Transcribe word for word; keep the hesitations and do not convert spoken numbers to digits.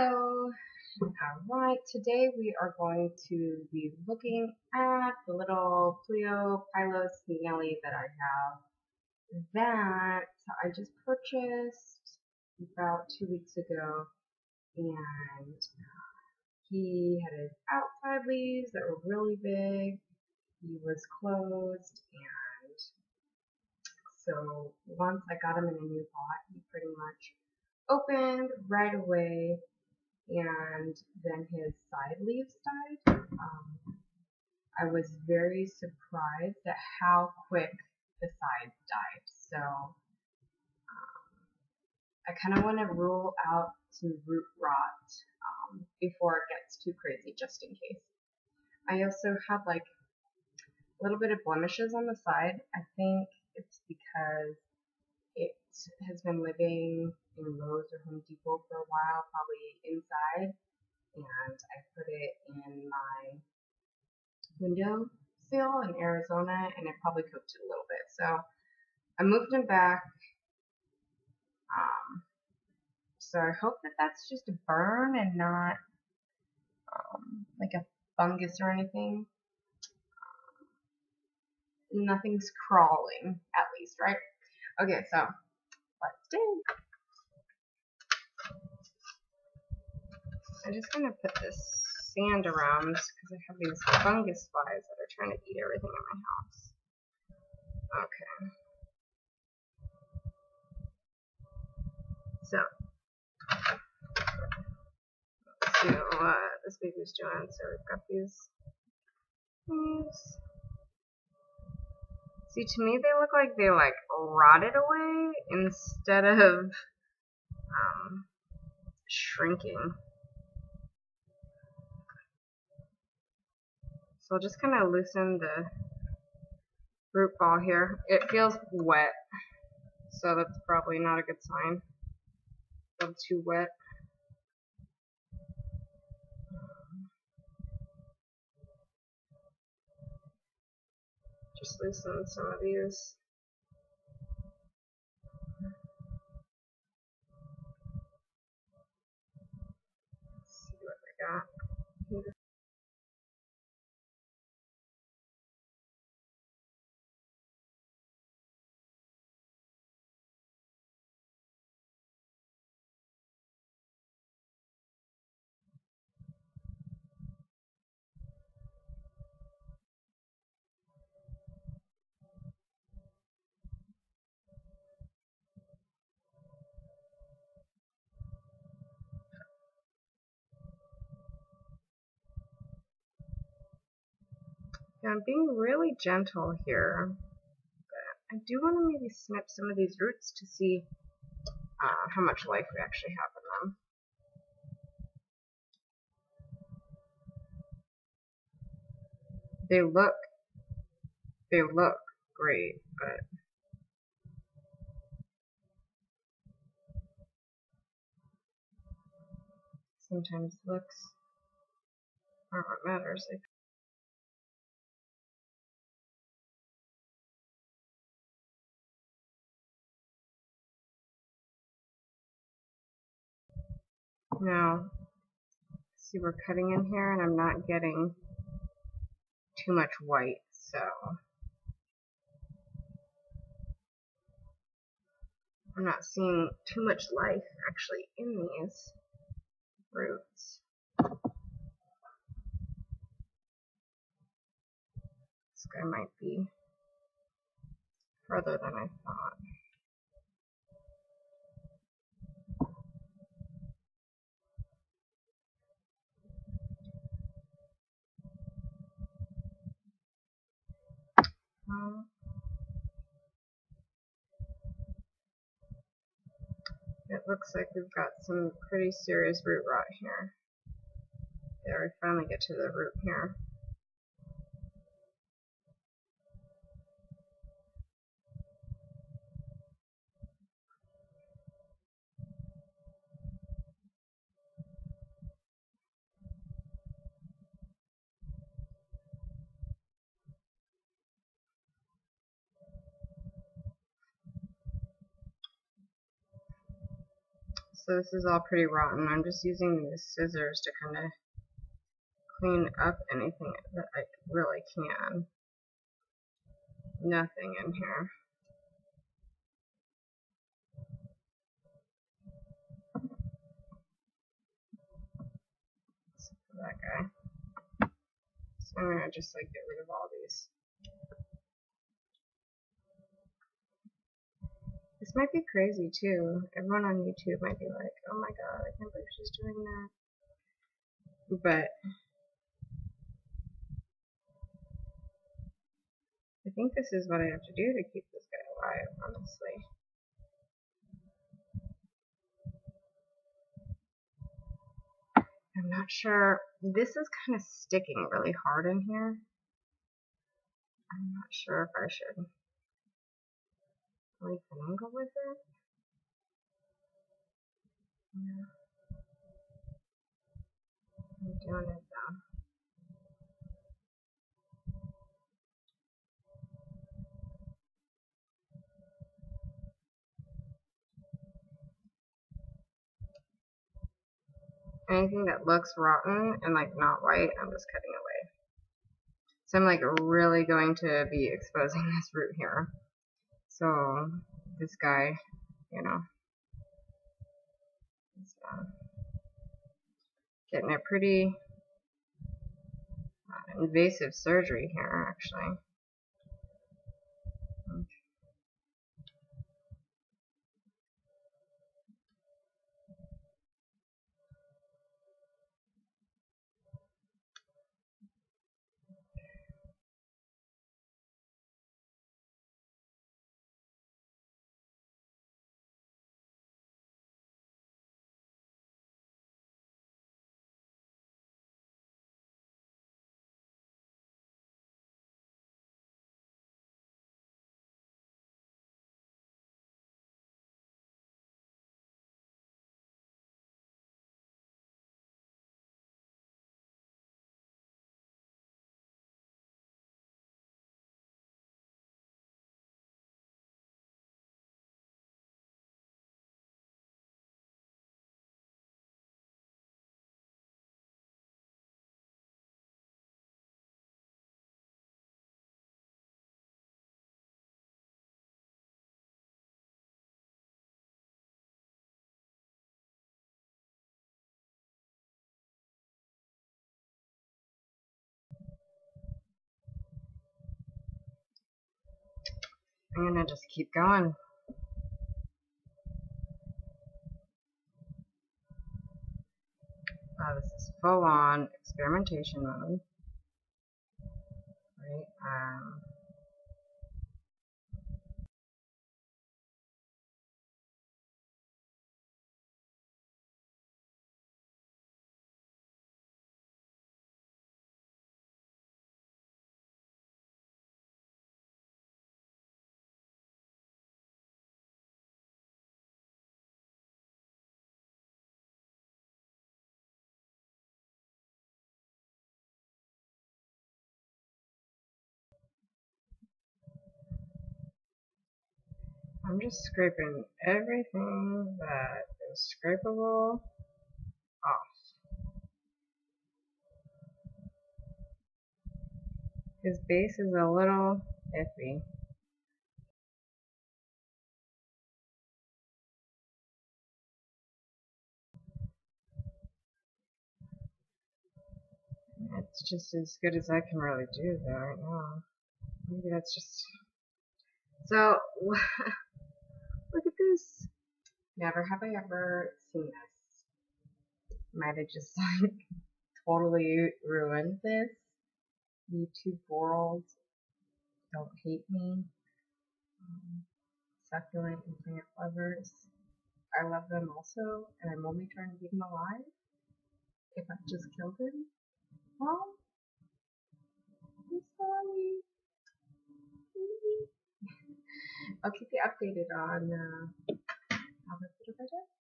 Hello. Alright, today we are going to be looking at the little Pleiospilos nelii that I have that I just purchased about two weeks ago, and he had his outside leaves that were really big. He was closed, and so once I got him in a new pot, he pretty much opened right away, and then his side leaves died. Um, I was very surprised at how quick the sides died. So um, I kind of want to rule out some root rot um, before it gets too crazy, just in case. I also had like a little bit of blemishes on the side. I think it's because it has been living in Lowe's or Home Depot for a while, probably inside, and I put it in my window sill in Arizona, and it probably cooked it a little bit. So I moved him back. Um, so I hope that that's just a burn and not um, like a fungus or anything. Um, nothing's crawling, at least, right? Okay, so let's dig. I'm just going to put this sand around because I have these fungus flies that are trying to eat everything in my house. Okay. So, let's see what this baby's doing. So we've got these leaves. See, to me they look like they like rotted away instead of um, shrinking. So I'll just kind of loosen the root ball here. It feels wet, so that's probably not a good sign. A little too wet. Just loosen some of these. Let's see what I got. Yeah, I'm being really gentle here, but I do want to maybe snip some of these roots to see uh, how much life we actually have in them. They look, they look great, but sometimes looks aren't what matters. Like, now, see, we're cutting in here, and I'm not getting too much white, so I'm not seeing too much life actually in these roots. This guy might be further than I thought. It looks like we've got some pretty serious root rot here. There, we finally get to the root here. so this is all pretty rotten. I'm just using these scissors to kind of clean up anything that I really can. Nothing in here. Except for that guy. So I'm gonna just like get rid of all these. This might be crazy too. Everyone on YouTube might be like, oh my god, I can't believe she's doing that. But I think this is what I have to do to keep this guy alive, honestly. I'm not sure. This is kind of sticking really hard in here. I'm not sure if I should like an angle with it. Yeah. I'm doing it though. Anything that looks rotten and like not white, I'm just cutting away. So I'm like really going to be exposing this root here. So this guy, you know, is uh, getting a pretty uh, invasive surgery here, actually. I'm gonna just keep going. Wow, this is full on experimentation mode. Right? Um. I'm just scraping everything that is scrapeable off. His base is a little iffy. It's just as good as I can really do though right now. Maybe that's just so. Look at this. Never have I ever seen this. Might have just like totally ruined this. YouTube world, don't hate me. Um, succulent and plant lovers, I love them also, and I'm only trying to keep them alive. If I just killed them, well, I'm sorry. I'll keep you updated on uh, how this little project.